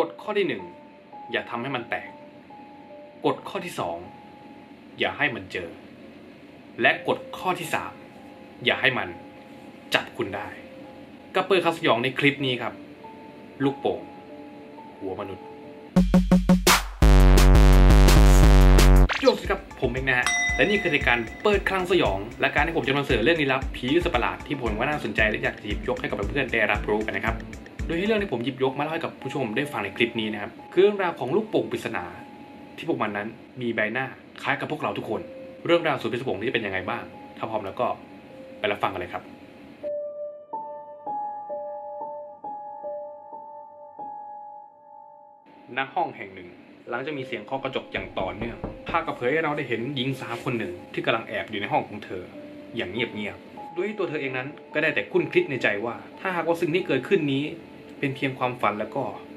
กฎข้อที่ 1อย่าทำให้มันแตกกฎข้อที่ 2อย่าให้มันเจอและกฎข้อที่ 3อย่าให้มันจับคุณได้กระเปื้อคาสยองในคลิปนี้ครับลูกโป่งหัวมนุษย์โยกสิครับผมเองนะฮะและนี่คือรายการเปิดคลังสยองและการที่ผมจะนำเสนอเรื่องลี้ลับผีสัตว์ประหลาดที่ผมว่าน่าสนใจและอยากหยิบยกให้กับเพื่อนๆได้รับรู้กันนะครับโดยที่เรื่องที่ผมหยิบยกมาเล่าให้กับผู้ชมได้ฟังในคลิปนี้นะครับคือเรื่องราวของลูกโป่งปริศนาที่พวกมันนั้นมีใบหน้าคล้ายกับพวกเราทุกคนเรื่องราวสุดพิศวงนี้เป็นยังไงบ้างถ้าพร้อมแล้วก็ไปรับฟังกันเลยครับณห้องแห่งหนึ่งหลังจะมีเสียงเคาะกระจกอย่างต่อเนื่องภาพกระเผยให้เราได้เห็นหญิงสาวคนหนึ่งที่กำลังแอบอยู่ในห้องของเธออย่างเงียบๆด้วยตัวเธอเองนั้นก็ได้แต่คุ้นคิดในใจว่าถ้าหากว่าสิ่งที่เกิดขึ้นนี้เป็นเพียงความฝันแล้ว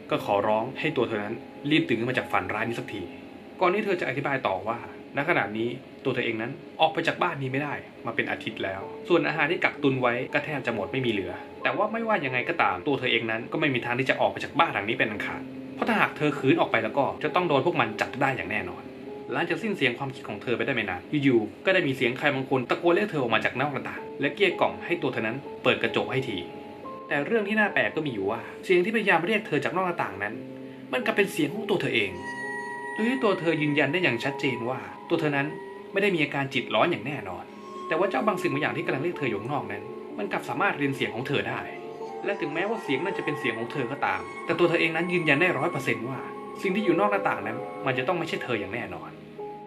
ก็ขอร้องให้ตัวเธอนั้นรีบตื่นขึ้นมาจากฝันร้ายนี้สักทีก่อนที่เธอจะอธิบายต่อว่าณขณะนี้ตัวเธอเองนั้นออกไปจากบ้านนี้ไม่ได้มาเป็นอาทิตย์แล้วส่วนอาหารที่กักตุนไว้ก็แทบจะหมดไม่มีเหลือแต่ว่าไม่ว่ายังไงก็ตามตัวเธอเองนั้นก็ไม่มีทางที่จะออกไปจากบ้านหลังนี้เป็นอันขาดเพราะถ้าหากเธอขืนออกไปแล้วก็จะต้องโดนพวกมันจับได้อย่างแน่นอนหลังจากสิ้นเสียงความคิดของเธอไปได้ไม่นานอยู่ๆก็ได้มีเสียงใครบางคนตะโกนเรียกเธอออกมาจากนอกหน้าต่างและเกลี้ยกล่อมให้ตัวเธอนั้นเปิดกระจกให้ทีแต่เรื่องที่น่าแปลกก็มีอยู่ว่าเสียงที่พยายามเรียกเธอจากนอกหน้าต่างนั้นมันกลับเป็นเสียงของตัวเธอเองโดยที่ตัวเธอยืนยันได้อย่างชัดเจนว่าตัวเธอนั้นไม่ได้มีอาการจิตร้อนอย่างแน่นอนแต่ว่าเจ้าบางสิ่งบางอย่างที่กำลังเรียกเธออยู่ข้างนอกนั้นมันกลับสามารถเรียนเสียงของเธอได้และถึงแม้ว่าเสียงนั้นจะเป็นเสียงของเธอก็ตามแต่ตัวเธอเองนั้นยืนยันได้ 100% ว่าสิ่งที่อยู่นอกหน้าต่างนั้นมันจะต้องไม่ใช่เธออย่างแน่นอน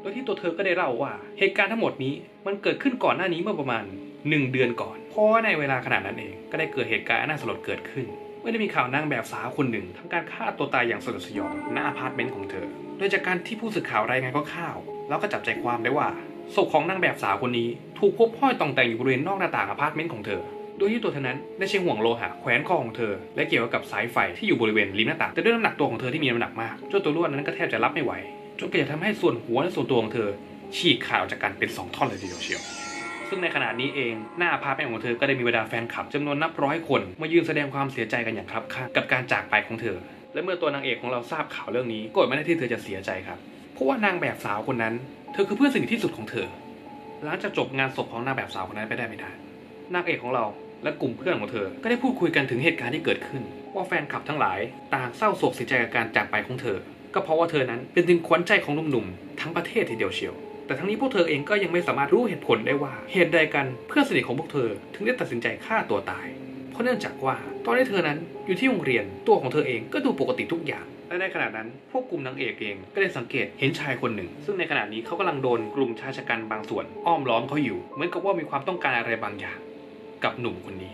โดยที่ตัวเธอก็ได้เล่าว่าเหตุการณ์ทั้งหมดนี้มันเกิดขึ้นก่อนหน้านี้เมื่อประมาณ1เดือนก่อนเพราะในเวลาขนาดนั้นเองก็ได้เกิดเหตุการณ์น่าสลดเกิดขึ้นไม่ได้มีข่าวนางแบบสาวคนหนึ่งทำการฆ่าตัวตายอย่างสลดสยองหน้าอพาร์ตเมนต์ของเธอโดยจากการที่ผู้สื่อข่าวรายงานข่าวแล้วก็จับใจความได้ว่าศพของนางแบบสาวคนนี้ถูกพบห้อยตองแต่งอยู่บริเวณนอกหน้าต่างอพาร์ตเมนต์ของเธอโดยที่ตัวเธอนั้นได้ใช้ห่วงโลหะแขวนคอของเธอและเกี่ยวกับสายไฟที่อยู่บริเวณริมหน้าต่างแต่ด้วยน้ำหนักตัวของเธอที่มีน้ำหนักมากจนตัวลวดนั้นก็แทบจะรับไม่ไหวจนเกิดทำให้ส่วนหัวและส่วนตัวของเธอฉีกขาดจากกันเป็น2 ท่อนเลยทีเดียวเชียวซึ่งในขณะนี้เองหน้าพาร์ทเมนต์ของเธอก็ได้มีบรรดาแฟนคลับจำนวนนับร้อยคนมายืนแสดงความเสียใจกันอย่างครับข้างกับการจากไปของเธอและเมื่อตัวนางเอกของเราทราบข่าวเรื่องนี้ก็ไม่ได้ที่เธอจะเสียใจครับเพราะว่านางแบบสาวคนนั้นเธอคือเพื่อนสนิทที่สุดของเธอหลังจากจบงานศพของนางแบบสาวคนนั้นไปได้ไม่นานนางเอกของเราและกลุ่มเพื่อนของเธอก็ได้พูดคุยกันถึงเหตุการณ์ที่เกิดขึ้นว่าแฟนคลับทั้งหลายต่างเศร้าโศกเสียใจกับการจากไปของเธอก็เพราะว่าเธอนั้นเป็นถึงขวัญใจของหนุ่มๆทั้งประเทศทีเดียวเชียวแต่ทั้งนี้พวกเธอเองก็ยังไม่สามารถรู้เหตุผลได้ว่าเหตุใดกันเพื่อนสนิทของพวกเธอถึงได้ตัดสินใจฆ่าตัวตายเพราะเนื่องจากว่าตอนที่เธอนั้นอยู่ที่โรงเรียนตัวของเธอเองก็ดูปกติทุกอย่างและในขณะนั้นพวกกลุ่มนางเอกเองก็ได้สังเกตเห็นชายคนหนึ่งซึ่งในขณะนี้เขากำลังโดนกลุ่มชายชะกันบางส่วนอ้อมล้อมเขาอยู่เหมือนกับว่ามีความต้องการอะไรบางอย่างกับหนุ่มคนนี้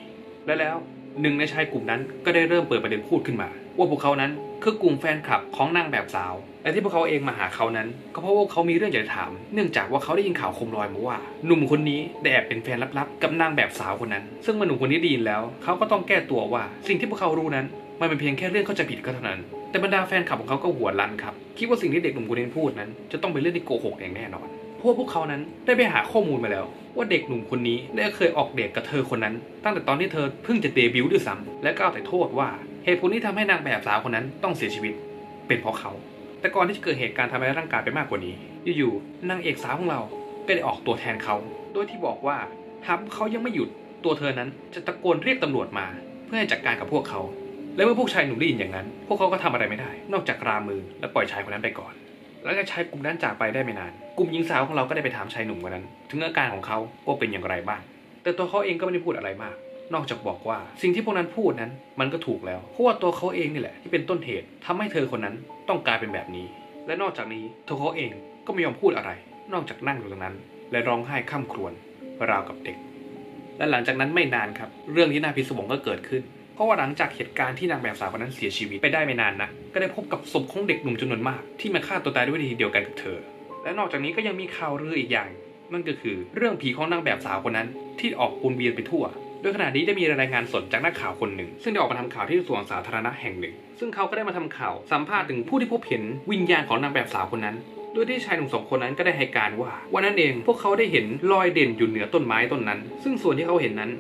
และแล้วหนึ่งในชายกลุ่มนั้นก็ได้เริ่มเปิดประเด็นพูดขึ้นมาว่าพวกเขานั้นคือกลุ่มแฟนคลับของนางแบบสาวและที่พวกเขาเองมาหาเขานั้นก็เพราะว่าเขามีเรื่องอยากจะถามเนื่องจากว่าเขาได้ยินข่าวคมลอยมาว่าหนุ่มคนนี้ได้แอบเป็นแฟนลับๆกับนางแบบสาวคนนั้นซึ่งหนุ่มคนนี้ได้ยินแล้วเขาก็ต้องแก้ตัวว่าสิ่งที่พวกเขารู้นั้นมันเป็นเพียงแค่เรื่องเข้าใจผิดก็เท่านั้นแต่บรรดาแฟนคลับของเขาก็หัวลันครับคิดว่าสิ่งที่เด็กหนุ่มคนนี้พูดนั้นจะต้องเป็นเรื่องที่โกหกอย่างแน่นอนเพราะพวกเขานั้นได้ไปหาข้อมูลมาแล้วว่าเด็กหนุ่มคนนี้ได้เคยออกเดทกับเธอคนนั้นตั้งแต่ตอนที่เธอเพิ่งจะเดบิวต์ด้วยซ้ำและก็เอาแต่โทษว่าเหตุผลที่ทำให้นางแบบสาวคนนั้นต้องเสียชีวิตเป็นเพราะเขาแต่ก่อนที่จะเกิดเหตุการณ์ทำร้ายร่างกายไปมากกว่านี้อยู่ๆนางเอกสาวของเราก็ได้ออกตัวแทนเขาโดยที่บอกว่าหากเขายังไม่หยุดตัวเธอนั้นจะตะโกนเรียกตำรวจมาเพื่อให้จัดการกับพวกเขาและเมื่อพวกชายหนุ่มได้ยินอย่างนั้นพวกเขาก็ทำอะไรไม่ได้นอกจากรามือและปล่อยชายคนนั้นไปก่อนหลังจากชายกลุ่มนั้นจากไปได้ไม่นานกลุ่มหญิงสาวของเราก็ได้ไปถามชายหนุ่มคนนั้นถึงอาการของเขาว่าเป็นอย่างไรบ้างแต่ตัวเขาเองก็ไม่ได้พูดอะไรมากนอกจากบอกว่าสิ่งที่พวกนั้นพูดนั้นมันก็ถูกแล้วเพราะว่าตัวเขาเองนี่แหละที่เป็นต้นเหตุทำให้เธอคนนั้นต้องกลายเป็นแบบนี้และนอกจากนี้ตัวเขาเองก็ไม่ยอมพูดอะไรนอกจากนั่งอยู่ตรงนั้นและร้องไห้ข้ามครวญราวกับเด็กและหลังจากนั้นไม่นานครับเรื่องที่น่าพิศวงก็เกิดขึ้นเพราะว่าหลังจากเหตุการณ์ที่นางแบบสาวคนนั้นเสียชีวิตไปได้ไม่นานนะก็ได้พบกับศพของเด็กหนุ่มจำนวนมากที่มาฆ่าตัวตายด้วยวิธีเดียวกันกับเธอและนอกจากนี้ก็ยังมีข่าวลืออีกอย่างนั่นก็คือเรื่องผีของนางแบบสาวคนนั้นที่ออกวนเวียนไปทั่วโดยขณะนี้ได้มีรายงานสดจากนักข่าวคนหนึ่งซึ่งได้ออกมาทำข่าวที่สวนสาธารณะแห่งหนึ่งซึ่งเขาก็ได้มาทำข่าวสัมภาษณ์ถึงผู้ที่พบเห็นวิญญาณของนางแบบสาวคนนั้นโดยที่ชายหนุ่ม2 คนนั้นก็ได้ให้การว่าวันนั้นเองพวกเขาได้เห็นรอยเด่นอยู่เหนือต้นไม้ต้นนั้นซึ่งส่วนที่เขาเห็นนั้น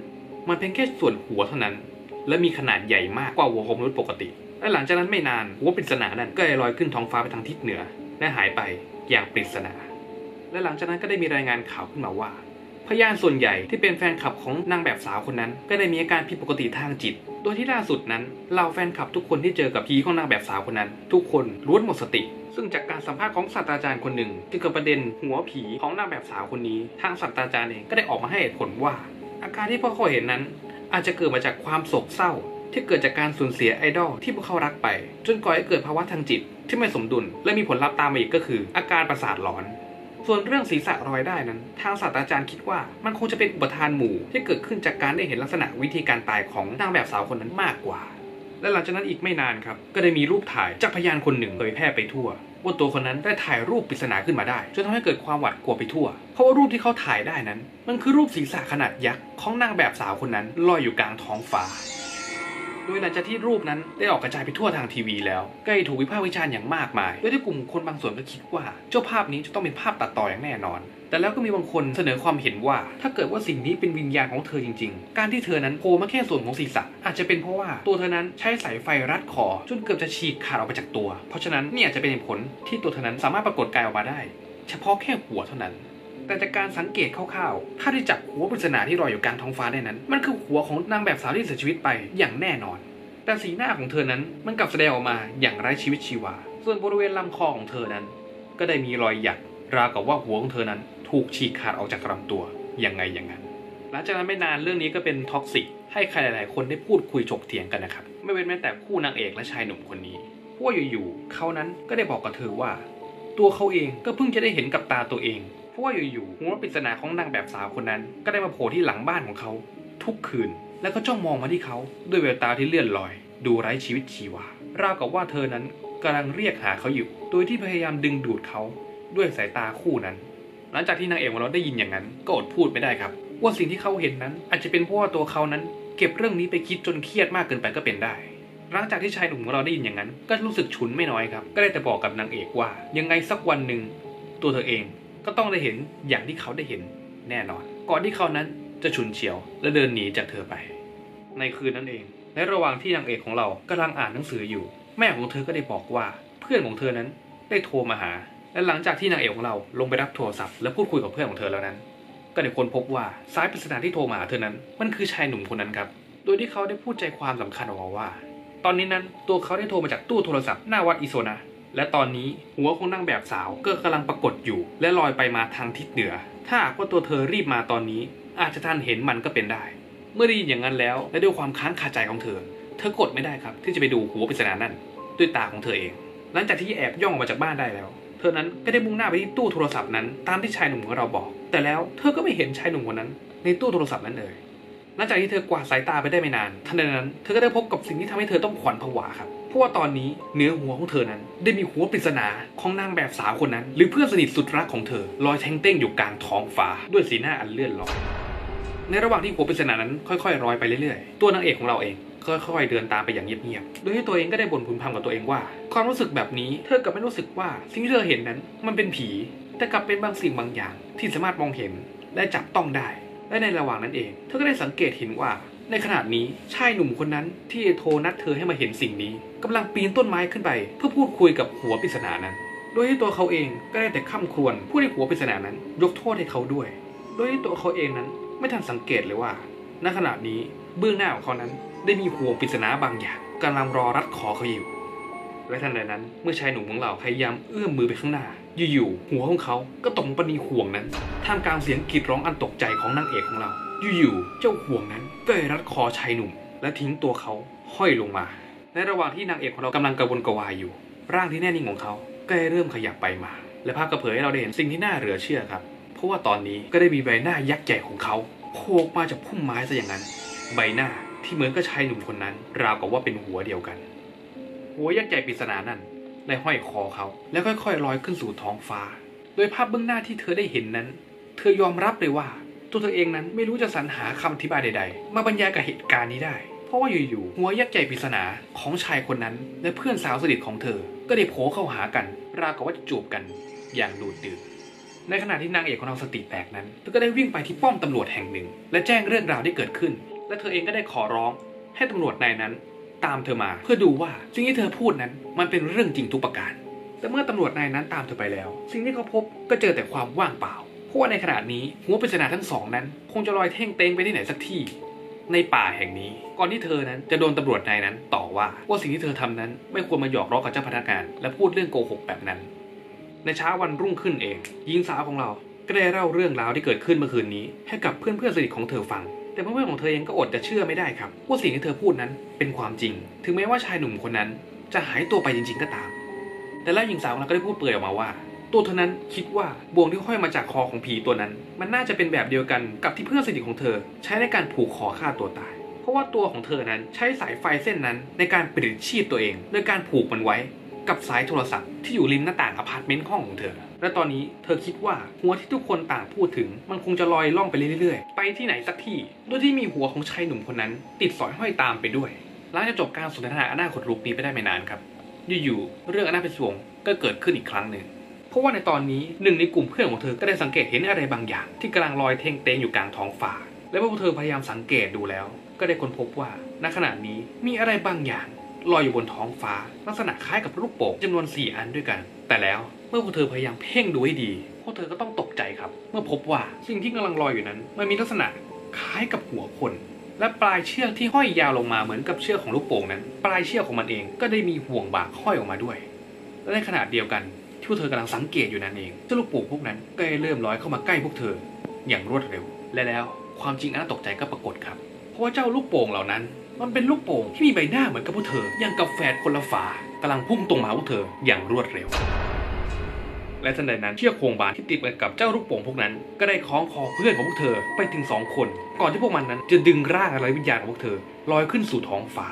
มันเป็นแค่ส่วนหัวเท่านั้นและมีขนาดใหญ่มากกว่าหัวของมนุษย์ปกติ และหลังจากนั้นไม่นานหัวปริศนานั้นก็ลอยขึ้นท้องฟ้าไปทางทิศเหนือและหายไปอย่างปริศนาและหลังจากนั้นก็ได้มีรายงานข่าวขึ้นมาว่าพยานส่วนใหญ่ที่เป็นแฟนคลับของนางแบบสาวคนนั้นก็ได้มีอาการผิดปกติทางจิตโดยที่ล่าสุดนั้นเหล่าแฟนคลับทุกคนที่เจอกับผีของนางแบบสาวคนนั้นทุกคนล้วนหมดสติซึ่งจากการสัมภาษณ์ของศาสตราจารย์คนหนึ่งที่เกิดประเด็นหัวผีของนางแบบสาวคนนี้ทางศาสตราจารย์เองก็ได้ออกมาให้เหตุผลว่าอาการที่พวกเขาเห็นนั้นอาจจะเกิดมาจากความโศกเศร้าที่เกิดจากการสูญเสียไอดอลที่พวกเขารักไปจนก่อให้เกิดภาวะทางจิตที่ไม่สมดุลและมีผลลัพธ์ตามมาอีกก็คืออาการประสาทหลอนส่วนเรื่องศีรษะรอยได้นั้นทางศาสตราจารย์คิดว่ามันคงจะเป็นอุปทานหมู่ที่เกิดขึ้นจากการได้เห็นลักษณะวิธีการตายของนางแบบสาวคนนั้นมากกว่าและหลังจากนั้นอีกไม่นานครับก็ได้มีรูปถ่ายจากพยานคนหนึ่งเผยแพร่ไปทั่วว่าตัวคนนั้นได้ถ่ายรูปปริศนาขึ้นมาได้จนทำให้เกิดความหวาดกลัวไปทั่วเพราะว่ารูปที่เขาถ่ายได้นั้นมันคือรูปศีรษะขนาดยักษ์ของนางแบบสาวคนนั้นลอยอยู่กลางท้องฟ้าโดยหลังจากที่รูปนั้นได้ออกกระจายไปทั่วทางทีวีแล้วก็ได้ถูกวิพากษ์วิจารณ์อย่างมากมายโดยที่กลุ่มคนบางส่วนก็คิดว่าเจ้าภาพนี้จะต้องเป็นภาพตัดต่ออย่างแน่นอนแต่แล้วก็มีบางคนเสนอความเห็นว่าถ้าเกิดว่าสิ่งนี้เป็นวิญญาณของเธอจริงๆการที่เธอนั้นโผล่มาแค่ส่วนของศีรษะอาจจะเป็นเพราะว่าตัวเธอนั้นใช้สายไฟรัดคอจนเกือบจะฉีกขาดออกไปจากตัวเพราะฉะนั้นนี่อาจจะเป็นผลที่ตัวเธอนั้นสามารถปรากฏกายออกมาได้เฉพาะแค่หัวเท่านั้นแต่จากการสังเกตคร่าวๆถ้าได้จับหัวปริศนาที่ลอยอยู่กลางท้องฟ้าได้นั้นมันคือหัวของนางแบบสาวที่เสียชีวิตไปอย่างแน่นอนแต่สีหน้าของเธอนั้นมันกลับแสดงออกมาอย่างไร้ชีวิตชีวาส่วนบริเวณลำคอของเธอนั้นก็ได้มีรอยหยักราวกับว่าหัวของเธอนั้นถูกฉีกขาดออกจากลำตัวยังไงอย่างนั้นหลังจากนั้นไม่นานเรื่องนี้ก็เป็นท็อกซิกให้ใครหลายๆคนได้พูดคุยถกเถียงกันนะครับไม่เว้นแม้แต่คู่นางเอกและชายหนุ่มคนนี้เพราะอยู่ๆเขานั้นก็ได้บอกกับเธอว่าตัวเขาเองก็เพิ่งจะได้เห็นกับตาตัวเองเพราะว่าอยู่ๆหัวปริศนาของนางแบบสาวคนนั้นก็ได้มาโผล่ที่หลังบ้านของเขาทุกคืนแล้วก็จ้องมองมาที่เขาด้วยแววตาที่เลื่อนลอยดูไร้ชีวิตชีวาราวกับว่าเธอนั้นกำลังเรียกหาเขาอยู่โดยที่พยายามดึงดูดเขาด้วยสายตาคู่นั้นหลังจากที่นางเอกของเราได้ยินอย่างนั้นก็อดพูดไม่ได้ครับว่าสิ่งที่เขาเห็นนั้นอาจจะเป็นเพราะว่าตัวเขานั้นเก็บเรื่องนี้ไปคิดจนเครียดมากเกินไปก็เป็นได้หลังจากที่ชายหนุ่มของเราได้ยินอย่างนั้นก็รู้สึกฉุนไม่น้อยครับก็ได้แต่บอกกับนางเอกว่ายังไงสักวันหนึ่งตัวเธอเองก็ต้องได้เห็นอย่างที่เขาได้เห็นแน่นอนก่อนที่เขานั้นจะฉุนเฉียวและเดินหนีจากเธอไปในคืนนั้นเองในระหว่างที่นางเอกของเรากำลังอ่านหนังสืออยู่แม่ของเธอก็ได้บอกว่าเพื่อนของเธอนั้นได้โทรมาหาและหลังจากที่นางเอกของเราลงไปรับโทรศัพท์และพูดคุยกับเพื่อนของเธอแล้วนั้นก็ได้ค้นพบว่าสายปริศนาที่โทรมาหาเธอนั้นมันคือชายหนุ่มคนนั้นครับโดยที่เขาได้พูดใจความสำคัญออกมาว่าตอนนี้นั้นตัวเขาได้โทรมาจากตู้โทรศัพท์หน้าวัดอิโซนะและตอนนี้หัวของนางแบบสาวก็กำลังปรากฏอยู่และลอยไปมาทางทิศเหนือถ้าหากว่าตัวเธอรีบมาตอนนี้อาจจะทันเห็นมันก็เป็นได้เมื่อได้ยินอย่างนั้นแล้วและด้วยความค้างคาใจของเธออดไม่ได้ครับที่จะไปดูหัวปริศนานั่นด้วยตาของเธอเองหลังจากที่แอบย่องออกมาจากบ้านได้แล้วเธอนั้นก็ได้มุ่งหน้าไปที่ตู้โทรศัพท์นั้นตามที่ชายหนุ่มของเราบอกแต่แล้วเธอก็ไม่เห็นชายหนุ่มคนนั้นในตู้โทรศัพท์นั้นเลยหลังจากที่เธอกวาดสายตาไปได้ไม่นานทันใดนั้นเธอก็ได้พบกับสิ่งที่ทำให้เธอต้องขวัญผวาครับเพราะว่าตอนนี้เนื้อหัวของเธอนั้นได้มีหัวปริศนาของนางแบบสาวคนนั้นหรือเพื่อนสนิทสุดรักของเธอลอยแทงเต้งอยู่กลางท้องฟ้าด้วยสีหน้าอันเลื่อนลอยในระหว่างที่หัวปริศนานั้นค่อยๆลอยไปเรื่อยๆตัวนางเอกของเราเองค่อยๆเดินตามไปอย่างเงียบๆโดยที่ตัวเองก็ได้บ่นพึมพำกับตัวเองว่าความรู้สึกแบบนี้เธอกลับไม่รู้สึกว่าสิ่งที่เธอเห็นนั้นมันเป็นผีแต่กลับเป็นบางสิ่งบางอย่างที่สามารถมองเห็นและจับต้องได้และในระหว่างนั้นเองเธอก็ได้สังเกตเห็นว่าในขณะนี้ชายหนุ่มคนนั้นที่โทรนัดเธอให้มาเห็นสิ่งนี้กำลังปีนต้นไม้ขึ้นไปเพื่อพูดคุยกับหัวปริศนานั้นโดยที่ตัวเขาเองก็ได้แต่ข้ามครวญผู้ที่หัวปริศนานั้นยกโทษให้เขาด้วยโดยที่ตัวเขาเองนั้นไม่ทันสังเกตเลยว่าณขณะนี้เบื้องหน้าของเขานั้นได้มีหัวปริศนาบางอย่างกำลังรอรัดคอเขาอยู่และทันใดนั้นเมื่อชายหนุ่มของเราพยายามเอื้อมมือไปข้างหน้าอยู่ๆหัวของเขาก็ตกปนีห่วงนั้นท่ามกลางเสียงกรีดร้องอันตกใจของนางเอกของเราอยู่ๆเจ้าห่วงนั้นก็รัดคอชายหนุ่มและทิ้งตัวเขาห้อยลงมาในระหว่างที่นางเอกของเรากำลังกระวนกระวายอยู่ร่างที่แน่นิ่งของเขาก็เริ่มขยับไปมาและภาพกระเผยให้เราได้เห็นสิ่งที่น่าเหลือเชื่อครับเพราะว่าตอนนี้ก็ได้มีใบหน้ายักษ์ใหญ่ของเขาโผล่มาจากพุ่มไม้ซะอย่างนั้นใบหน้าที่เหมือนกับชายหนุ่มคนนั้นราวกับว่าเป็นหัวเดียวกันหัวยักษ์ใหญ่ปริศนานั้นได้ห้อยคอเขาแล้วค่อยๆลอยขึ้นสู่ท้องฟ้าโดยภาพเบื้องหน้าที่เธอได้เห็นนั้นเธอยอมรับเลยว่าตัวเธอเองนั้นไม่รู้จะสรรหาคำอธิบายใดๆมาบรรยายกับเหตุการณ์นี้ได้เพราะว่าอยู่ๆหัวยักษ์ใหญ่ปริศนาของชายคนนั้นและเพื่อนสาวสนิทของเธอก็ได้โผล่เข้าหากันราวกับว่าจะจูบกันอย่างดูดดื่มในขณะที่นางเอกของเราสติแตกนั้นเธอก็ได้วิ่งไปที่ป้อมตำรวจแห่งหนึ่งและแจ้งเรื่องราวที่เกิดขึ้นและเธอเองก็ได้ขอร้องให้ตำรวจนายนั้น ตามเธอมาเพื่อดูว่าสิ่งที่เธอพูดนั้นมันเป็นเรื่องจริงทุกประการแต่เมื่อตำรวจนายนั้นตามเธอไปแล้วสิ่งที่เขาพบก็เจอแต่ความว่างเปล่าเพราะว่าในขณะนี้หัวปริศนาทั้งสองนั้นคงจะลอยเท่งเต้งไปที่ไหนสักที่ในป่าแห่งนี้ก่อนที่เธอนั้นจะโดนตำรวจนายนั้นต่อว่าสิ่งที่เธอทำนั้นไม่ควรมาหยอกล้อกับเจ้าพนักงานและพูดเรื่องโกหกแบบนั้นในเช้าวันรุ่งขึ้นเองหญิงสาวของเราก็ได้เล่าเรื่องราวที่เกิดขึ้นเมื่อคืนนี้ให้กับเพื่อนๆสนิทของเธอฟังแต่เพื่อนๆของเธอเองก็อดจะเชื่อไม่ได้ครับว่าสิ่งที่เธอพูดนั้นเป็นความจริงถึงแม้ว่าชายหนุ่มคนนั้นจะหายตัวไปจริงๆก็ตามแต่แล้วหญิงสาวของเราก็ได้พูดเปรยออกมาว่าตัวเธอนั้นคิดว่าบ่วงที่ห้อยมาจากคอของผีตัวนั้นมันน่าจะเป็นแบบเดียวกันกับที่เพื่อนสนิทของเธอใช้ในการผูกคอฆ่าตัวตายเพราะว่าตัวของเธอนั้นใช้สายไฟเส้นนั้นในการปลิดชีพตัวเองโดยการผูกมันไว้กับสายโทรศัพท์ที่อยู่ริมหน้าต่างอพาร์ตเมนต์ห้องของเธอและตอนนี้เธอคิดว่าหัวที่ทุกคนต่างพูดถึงมันคงจะลอยล่องไปเรื่อยๆไปที่ไหนสักที่โดยที่มีหัวของชายหนุ่มคนนั้นติดสอยห้อยตามไปด้วยหลังจากจบการสนทนาอนาคตลุกนี้ไปได้ไม่นานครับอยู่ๆเรื่องอนาคตสวงก็เกิดขึ้นอีกครั้งหนึ่งเพราะว่าในตอนนี้หนึ่งในกลุ่มเพื่อนของเธอก็ได้สังเกตเห็นอะไรบางอย่างที่กำลังลอยเท่งเต้งอยู่กลางท้องฟ้าและเมื่อเธอพยายามสังเกตดูแล้วก็ได้ค้นพบว่าณขณะนี้มีอะไรบางอย่างลอยอยู่บนท้องฟ้าลักษณะคล้ายกับลูกโป่งจำนวน4อันด้วยกันแต่แล้วเมื่อพวกเธอพยายามเพ่งดูให้ดีพวกเธอก็ต้องตกใจครับเมื่อพบว่าสิ่งที่กำลังลอยอยู่นั้นมันมีลักษณะคล้ายกับหัวคนและปลายเชือกที่ห้อยยาวลงมาเหมือนกับเชือกของลูกโป่งนั้นปลายเชือกของมันเองก็ได้มีห่วงบากห้อยออกมาด้วยและในขณะเดียวกันที่พวกเธอกำลังสังเกตอยู่นั้นเองเจ้าลูกโป่งพวกนั้นก็เริ่มลอยเข้ามาใกล้พวกเธออย่างรวดเร็วและแล้วความจริงอันน่าตกใจก็ปรากฏครับเพราะว่าเจ้าลูกโป่งเหล่านั้นมันเป็นลูกโป่งที่มีใบหน้าเหมือนกับพวกเธออย่างกับแฝดคนละฝากำลังพุ่งตรงมาพวกเธออย่างรวดเร็วและทันใดนั้นเชือกโครงบานที่ติดกับเจ้าลูกโป่งพวกนั้นก็ได้คล้องคอเพื่อนของพวกเธอไปถึง2คนก่อนที่พวกมันนั้นจะดึงร่างอะไรวิญญาณของพวกเธอลอยขึ้นสู่ท้องฟ้า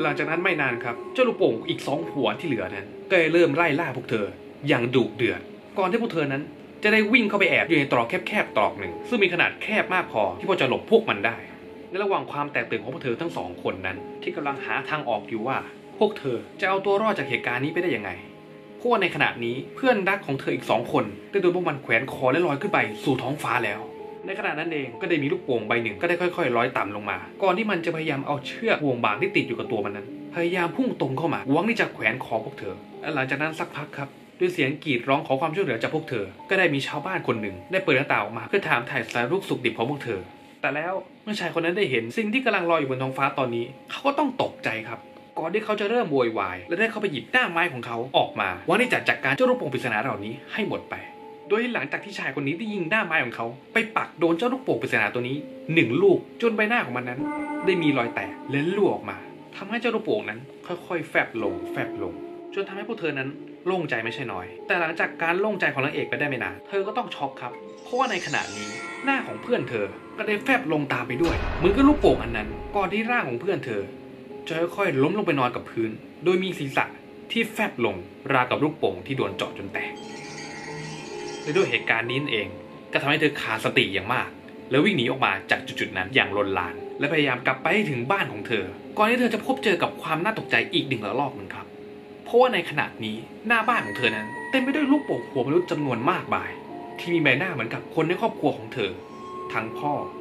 หลังจากนั้นไม่นานครับเจ้าลูกโป่งอีก2หัวที่เหลือนั้นก็เริ่มไล่ล่าพวกเธออย่างดุเดือดก่อนที่พวกเธอนั้นจะได้วิ่งเข้าไปแอบอยู่ในตรอกแคบๆตรอกหนึ่งซึ่งมีขนาดแคบมากพอที่พอจะหลบพวกมันได้ในระหว่างความแตกตื่นของพวกเธอทั้งสองคนนั้นที่กำลังหาทางออกอยู่ว่าพวกเธอจะเอาตัวรอดจากเหตุการณ์นี้ไปได้ยังไงเพราะว่าในขณะนี้เพื่อนรักของเธออีก2คนได้โดนพวกมันแขวนคอและลอยขึ้นไปสู่ท้องฟ้าแล้วในขณะนั้นเองก็ได้มีลูกโป่งใบหนึ่งก็ได้ค่อยๆลอยต่ำลงมาก่อนที่มันจะพยายามเอาเชือกห่วงบางที่ติดอยู่กับตัวมันนั้นพยายามพุ่งตรงเข้ามาหวังที่จะแขวนคอพวกเธอหลังจากนั้นสักพักครับด้วยเสียงกรีดร้องขอความช่วยเหลือจากพวกเธอก็ได้มีชาวบ้านคนหนึ่งได้เปิดหน้าต่างออกมาเพื่อถามถ่ายสารทุกข์สุขดิบของพวกเธอแต่แล้วเมื่อชายคนนั้นได้เห็นสิ่งที่กำลังลอยอยู่บนท้องฟ้าตอนนี้เขาก็ต้องตกใจครับก่อนที่เขาจะเริ่มโวยวายและได้เข้าไปหยิบหน้าไม้ของเขาออกมาหวังที่จะจัดการเจ้าลูกโป่งปริศนาเหล่านี้ให้หมดไปโดยหลังจากที่ชายคนนี้ได้ยิงหน้าไม้ของเขาไปปักโดนเจ้าลูกโป่งปริศนาตัวนี้1ลูกจนใบหน้าของมันนั้นได้มีรอยแตกและรั่วออกมาทำให้เจ้าลูกโป่งนั้นค่อยๆแฟบลงจนทำให้พวกเธอนั้นโล่งใจไม่ใช่น้อยแต่หลังจากการโล่งใจของนางเอกไปได้ไม่นานเธอก็ต้องช็อกครับเพราะว่าในขณะนี้หน้าของเพื่อนเธอก็ได้แฟบลงตามไปด้วยเหมือนกับลูกโป่งอันนั้นก่อนที่ร่างของเพื่อนเธอจะค่อยๆล้มลงไปนอนกับพื้นโดยมีศีรษะที่แฟบลงราวกับลูกโป่งที่โดนเจาะจนแตกและด้วยเหตุการณ์นี้เองก็ทำให้เธอขาดสติอย่างมากแล้ววิ่งหนีออกมาจากจุดๆนั้นอย่างลนลานและพยายามกลับไปให้ถึงบ้านของเธอก่อนที่เธอจะพบเจอกับความน่าตกใจอีก1 ระลอกนึงครับเพราะว่าในขณะนี้หน้าบ้านของเธอนั้นเต็มไปด้วยลูกโป่งหัวมนุษย์จำนวนมากมายที่มีใบหน้าเหมือนกับคนในครอบครัวของเธอทั้งพ่อ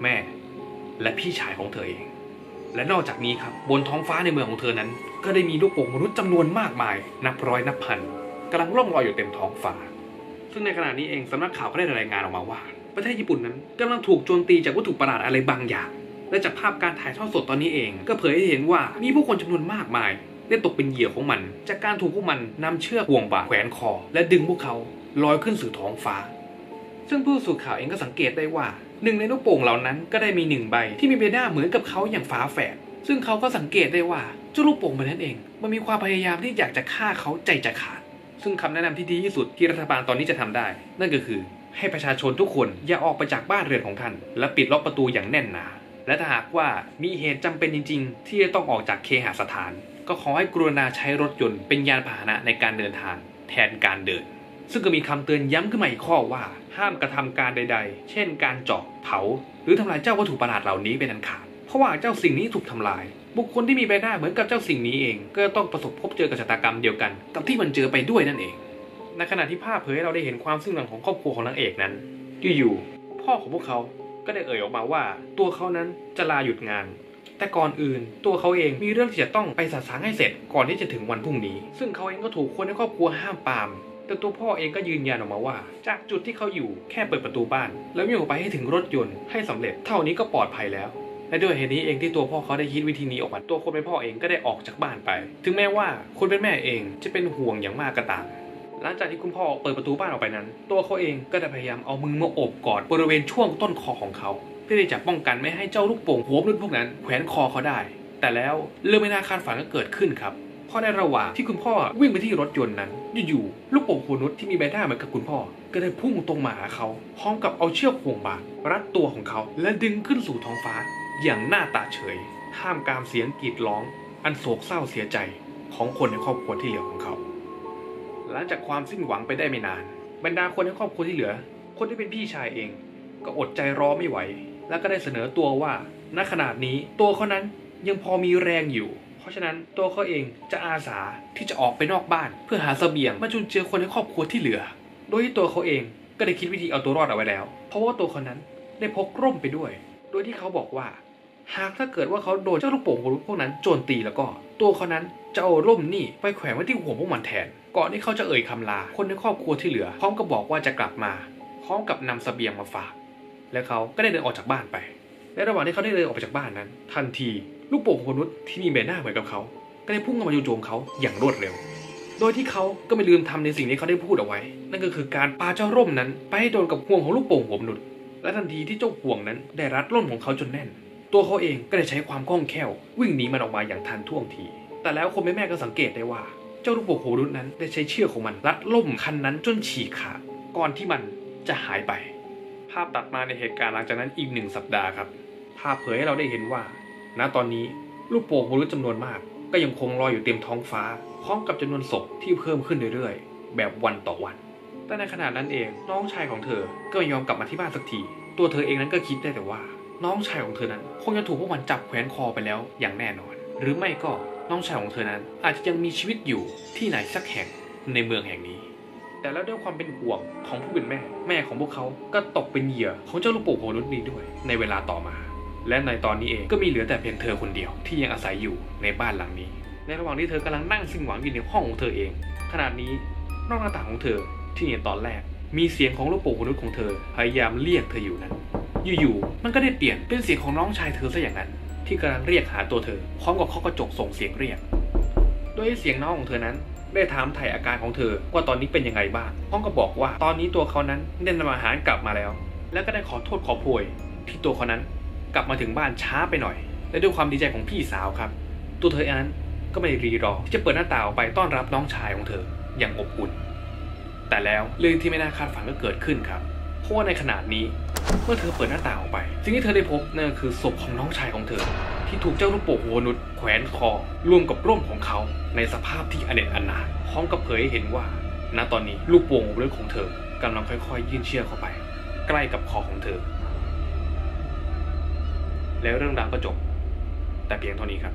แม่และพี่ชายของเธอเองและนอกจากนี้ครับบนท้องฟ้าในเมืองของเธอนั้นก็ได้มีลูกโป่งมนุษย์จำนวนมากมายนับร้อยนับพันกำลังล่องลอยอยู่เต็มท้องฟ้าซึ่งในขณะนี้เองสำนักข่าวก็ได้รายงานออกมาว่าประเทศญี่ปุ่นนั้นกำลังถูกโจมตีจากวัตถุประหลาดอะไรบางอย่างและจากภาพการถ่ายทอดสดตอนนี้เองก็เผยให้เห็นว่ามีผู้คนจำนวนมากมายได้ตกเป็นเหยื่อของมันจากการถูกพวกมันนำเชือกห่วงบาดแขวนคอและดึงพวกเขาลอยขึ้นสู่ท้องฟ้าซึ่งผู้สื่อข่าวเองก็สังเกตได้ว่าหนึ่งในลูกโป่งเหล่านั้นก็ได้มี1 ใบที่มีใบหน้าเหมือนกับเขาอย่างฝาแฝดซึ่งเขาก็สังเกตได้ว่าเจ้าลูกโป่งมันนั่นเองมันมีความพยายามที่อยากจะฆ่าเขาใจจะขาดซึ่งคำแนะนำที่ดีที่สุดที่รัฐบาลตอนนี้จะทำได้นั่นก็คือให้ประชาชนทุกคนอย่าออกไปจากบ้านเรือนของท่านและปิดล็อกประตูอย่างแน่นหนาและถ้าหากว่ามีเหตุจำเป็นจริงๆที่จะต้องออกจากเคหสถานก็ขอให้กรุณาใช้รถยนต์เป็นยานพาหนะในการเดินทางแทนการเดินซึ่งก็มีคำเตือนย้ำขึ้นมาอีกข้อว่าห้ามกระทำการใดๆเช่นการเจาะเผาหรือทำลายเจ้าวัตถุประหลาดเหล่านี้เป็นอันขาดเพราะว่าเจ้าสิ่งนี้ถูกทำลายบุคคลที่มีใบหน้าเหมือนกับเจ้าสิ่งนี้เองก็ต้องประสบพบเจอกับชะตากรรมเดียวกันกับที่มันเจอไปด้วยนั่นเองในขณะที่ภาพเผยให้เราได้เห็นความซึ่งหลังของครอบครัวของนางเอกนั้นอยู่ๆพ่อของพวกเขาก็ได้เอ่ยออกมาว่าตัวเขานั้นจะลาหยุดงาน แต่ก่อนอื่นตัวเขาเองมีเรื่องที่จะต้องไปสะสางให้เสร็จก่อนที่จะถึงวันพรุ่งนี้ซึ่งเขาเองก็ถูกคนในครอบครัวห้ามปรามแต่ตัวพ่อเองก็ยืนยันออกมาว่าจากจุดที่เขาอยู่แค่เปิดประตูบ้านแล้ววิ่งออกไปให้ถึงรถยนต์ให้สำเร็จเท่านี้ก็ปลอดภัยแล้วและด้วยเหตุนี้เองที่ตัวพ่อเขาได้คิดวิธีนี้ออกมาตัวคนเป็นพ่อเองก็ได้ออกจากบ้านไปถึงแม้ว่าคนเป็นแม่เองจะเป็นห่วงอย่างมากก็ตามหลังจากที่คุณพ่อเปิดประตูบ้านออกไปนั้นตัวเขาเองก็ได้พยายามเอามือมาโอบกอดบริเวณช่วงต้นคอของเขาเพื่อจะป้องกันไม่ให้เจ้าลูกโป่งหัวมนุษย์พวกนั้นแขวนคอเขาได้แต่แล้วเรื่องไม่น่าคาดฝันก็เกิดขึ้นครับเพราะในระหว่างที่คุณพ่อวิ่งไปที่รถยนต์นั้นอยู่ๆลูกโป่งหัวมนุษย์ที่มีใบหน้าเหมือนกับคุณพ่อก็ได้พุ่งตรงมาหาเขาพร้อมกับเอาเชือกห่วงบารัดตัวของเขาและดึงขึ้นสู่ท้องฟ้าอย่างหน้าตาเฉยท่ามกลางเสียงกรีดร้องอันโศกเศร้าเสียใจของคนในครอบครัวที่เหลือของเขาหลังจากความสิ้นหวังไปได้ไม่นานบรรดาคนในครอบครัวที่เหลือคนที่เป็นพี่ชายเองก็อดใจรอไม่ไหวแล้วก็ได้เสนอตัวว่าณขนาดนี้ตัวเขานั้นยังพอมีแรงอยู่เพราะฉะนั้นตัวเขาเองจะอาสาที่จะออกไปนอกบ้านเพื่อหาเสบียงมาจุนเจือคนในครอบครัวที่เหลือโดยที่ตัวเขาเองก็ได้คิดวิธีเอาตัวรอดเอาไว้แล้วเพราะว่าตัวเขานั้นได้พกร่มไปด้วยโดยที่เขาบอกว่าหากถ้าเกิดว่าเขาโดนเจ้าลูกโป่งหัวมนุษย์พวกนั้นโจมตีแล้วก็ตัวเขานั้นจะเอาร่มนี่ไปแขวนไว้ที่หัวพวกมันแทนก่อนที่เขาจะเอ่ยคำลาคนในครอบครัวที่เหลือพร้อมกับบอกว่าจะกลับมาพร้อมกับนำเสบียงมาฝากและเขาก็ได้เดินออกจากบ้านไปและระหว่างที่เขาได้เดินออกไปจากบ้านนั้นทันทีลูกโป่งหัวมนุษย์ที่มีใบหน้าเหมือนกับเขาก็ได้พุ่งเข้ามาจู่โจมเขาอย่างรวดเร็วโดยที่เขาก็ไม่ลืมทำในสิ่งที่เขาได้พูดเอาไว้นั่นก็คือการปาเจ้าร่มนั้นไปให้โดนกับห่วงของลูกโป่งหัวมนุษย์และทันทีที่เจ้าห่วงนั้นได้รัดร่มของเขาจนแน่นตัวเขาเองก็ได้ใช้ความคล่องแคล่ววิ่งหนีมันออกมาอย่างทันท่วงทีแต่แล้วคนแม่ก็สังเกตได้ว่าเจ้าลูกโป่งหัวมนุษย์นั้นได้ใช้เชือกของมันรัดล่มคันนั้นจนฉีกขาดก่อนที่มันจะหายไปภาพตัดมาในเหตุการณ์หลังจากนั้นอีก1สัปดาห์ครับภาพเผยให้เราได้เห็นว่าณตอนนี้ลูกโป่งหัวมนุษย์จำนวนมากก็ยังคงลอยอยู่เต็มท้องฟ้าพร้อมกับจำนวนศพที่เพิ่มขึ้นเรื่อยๆแบบวันต่อวันแต่ในขณะนั้นเองน้องชายของเธอก็ไม่ยอมกลับมาที่บ้านสักทีตัวเธอเองนั้นก็คิดได้แต่ว่าน้องชายของเธอนั้นคงจะถูกพวกมันจับแขวนคอไปแล้วอย่างแน่นอนหรือไม่ก็น้องชายของเธอนั้นอาจจะยังมีชีวิตอยู่ที่ไหนสักแห่งในเมืองแห่งนี้แต่แล้วด้วยความเป็นห่วงของผู้เป็นแม่ของพวกเขาก็ตกเป็นเหยื่อของเจ้าลูกโป่งหัวมนุษย์นี้ด้วยในเวลาต่อมาและในตอนนี้เองก็มีเหลือแต่เพียงเธอคนเดียวที่ยังอาศัยอยู่ในบ้านหลังนี้ในระหว่างที่เธอกำลังนั่งสิ้นหวังอยู่ในห้องของเธอเองขณะนี้นอกหน้าต่างของเธอที่เห็นตอนแรกมีเสียงของลูกโป่งหัวมนุษย์ของเธอพยายามเรียกเธออยู่นั้นอยู่ๆมันก็ได้เปลี่ยนเป็นเสียงของน้องชายเธอซะอย่างนั้นที่กำลังเรียกหาตัวเธอพร้อมกับเคาะกระจกส่งเสียงเรียกโดยเสียงน้องของเธอนั้นได้ถามไถ่อาการของเธอว่าตอนนี้เป็นยังไงบ้างพร้อมกับบอกว่าตอนนี้ตัวเขานั้นได้นำอาหารกลับมาแล้วและก็ได้ขอโทษขอโพยที่ตัวเขานั้นกลับมาถึงบ้านช้าไปหน่อยและด้วยความดีใจของพี่สาวครับตัวเธอนั้นก็ไม่รีรอที่จะเปิดหน้าต่างออกไปต้อนรับน้องชายของเธออย่างอบอุ่นแต่แล้วเรื่องที่ไม่น่าคาดฝันก็เกิดขึ้นครับเพราะว่าในขณะนี้เมื่อเธอเปิดหน้าต่างออกไปสิ่งที่เธอได้พบนั่นคือศพของน้องชายของเธอที่ถูกเจ้าลูกโป่งหัวมนุษย์แขวนคอร่วมกับร่มของเขาในสภาพที่อเนจอนาถพร้อมกับเผยให้เห็นว่าณตอนนี้ลูกโป่งหัวมนุษย์ของเธอกำลังค่อยๆยื่นเชือกเข้าไปใกล้กับคอของเธอแล้วเรื่องราวก็จบแต่เพียงเท่านี้ครับ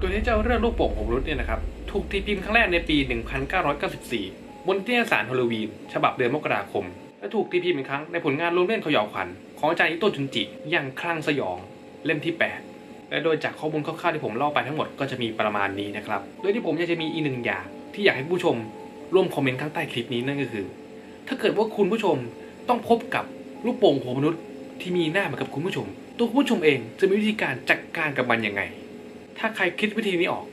ตัวที่เจ้าเรื่องลูกโป่งหัวมนุษย์เนี่ยนะครับถูกตีพิมพ์ครั้งแรกในปี 1994 บนนิตยสารฮาโลวีนฉบับเดือนมกราคมและถูกตีพิมพ์อีกครั้งในผลงานรวมเล่นขย่าวขวัญของอาจารย์อิโตะจุนจิอย่างคลั่งสยองเล่มที่8และโดยจากข้อมูลคร่าวๆที่ผมเล่าไปทั้งหมดก็จะมีประมาณนี้นะครับโดยที่ผมอยากจะมีอีกหนึ่งอย่างที่อยากให้ผู้ชมร่วมคอมเมนต์ข้างใต้คลิปนี้นั่นก็คือถ้าเกิดว่าคุณผู้ชมต้องพบกับลูกโป่งหัวมนุษย์ที่มีหน้าเหมือนกับคุณผู้ชมตัวคุณผู้ชมเองจะมีวิธีการจัดการกับมันยังไงถ้าใครคิดวิธีนี้ออก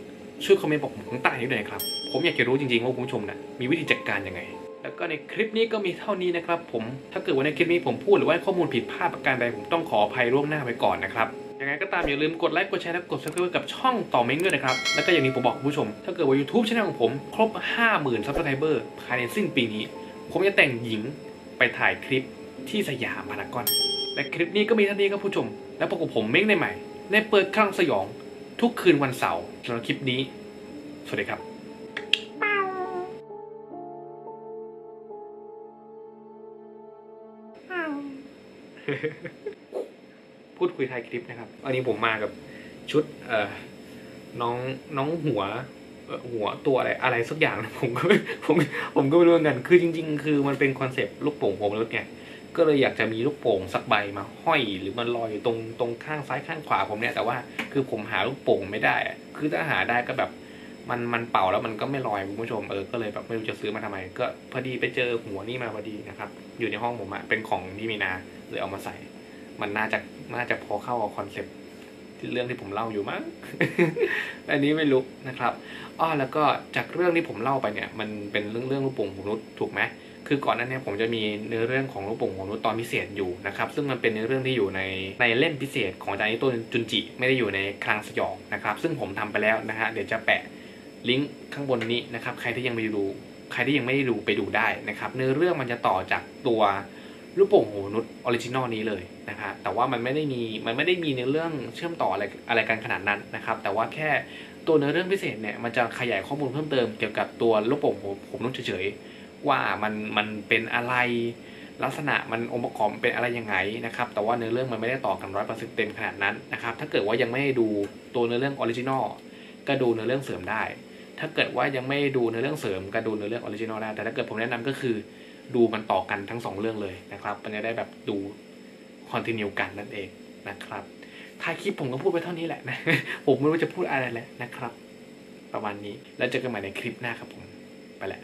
ช่วยคอมเมนต์บอกผมข้างใต้นี้ด้วยครับผมอยากจะรู้จริงๆว่าคุณผู้ชมน่ะมีวิธีจัดการยังไงแล้วก็ในคลิปนี้ก็มีเท่านี้นะครับผมถ้าเกิดว่าในคลิปนี้ผมพูดหรือว่าข้อมูลผิดพลาดประการใดผมต้องขออภัยล่วงหน้าไปก่อนนะครับยังไงก็ตามอย่าลืมกดไลค์กดแชร์และกด subscribe กับช่องต่อเม้งด้วยนะครับแล้วก็อย่างนี้ผมบอกคุณผู้ชมถ้าเกิดว่า YouTube ช่องของผมครบ 50,000 subscriber ภายในสิ้นปีนี้ผมจะแต่งหญิงไปถ่ายคลิปที่สยามพารากอนและคลิปนี้ก็มีเท่านี้ครับผู้ชมแล้วพบกับผมเม้งได้ใหม่ในเปิดคลั่งสยองทุกคืนวันเสาร์สำหรับคลิปนี้สวัสดีครับพูดคุยไทยคลิปนะครับอันนี้ผมมากับชุดน้องหัวตัวอะไรสักอย่างผมก็ไม่รู้เหมือนกันคือจริงๆคือมันเป็นคอนเซปต์ลูกโป่งหัวมนุษย์ไง ก็เลยอยากจะมีลูกโป่งสักใบมาห้อยหรือมันลอยตรงข้างซ้ายข้างขวาผมเนี่ยแต่ว่าคือผมหาลูกโป่งไม่ได้คือถ้าหาได้ก็แบบมันเป่าแล้วมันก็ไม่ลอยคุณผู้ชมก็เลยแบบไม่รู้จะซื้อมาทำไมก็พอดีไปเจอหัวนี่มาพอดีนะครับอยู่ในห้องผมอะเป็นของที่มีนาเลยเอามาใส่มันน่าจะพอเข้ากับคอนเซ็ปต์เรื่องที่ผมเล่าอยู่มั้ง อันนี้ไม่รู้นะครับแล้วก็จากเรื่องที่ผมเล่าไปเนี่ยมันเป็นเรื่องลูกโป่งหัวนุชถูกไหมคือก่อนหน้านี้ผมจะมีเนื้อเรื่องของลูกโป่งหัวนุชตอนพิเศษอยู่นะครับซึ่งมันเป็นเนื้อเรื่องที่อยู่ในเล่มพิเศษของอาจารย์นิโตะจุนจิไม่ได้อยู่ในคลังสยองนะครับซึ่งผมทำไปแล้วนะฮะเดี๋ยวจะแปะลิงก์ข้างบนนี้นะครับใครที่ยังไม่ได้ดูไปดูได้นะครับเนื้อเรื่องมันจะต่อจากตัวลูกโป่งหัวนุชออริจินอลนี้เลยนะครับแต่ว่ามันไม่ได้มีในเรื่องเชื่อมต่ออะไรกันขนาดนั้นนะครับแต่ว่าแค่ตัวเนื้อเรื่องพิเศษเนี่ยมันจะขยายข้อมูลเพิ่มเติมเกี่ยวกับตัวลูกโป่งหัวนุชเฉยๆว่ามันเป็นอะไรลักษณะมันองค์ประกอบเป็นอะไรยังไงนะครับแต่ว่าเนื้อเรื่องมันไม่ได้ต่อกัน100%เต็มขนาดนั้นนะครับถ้าเกิดว่ายังไม่ดูตัวเนื้อเรื่องออริจินอลก็ดูเนื้อเรื่องเสริมได้ถ้าเกิดว่ายังไม่ดูเนื้อเรื่องเสริมก็ดูเนื้อเรื่องออริจินอลได้แต่ถ้าเกิดผมแนะนำก็คือดูมันต่อกันทั้ง2เรื่องเลยนะครับมันจะได้แบบดูคอนติเนียกันนั่นเองนะครับท้ายคลิปผมก็พูดไปเท่านี้แหละนะ ผมไม่รู้จะพูดอะไรแล้วนะครับประมาณนี้แล้วเจอกันใหม่ในคลิปหน้าครับผมไปแล้ว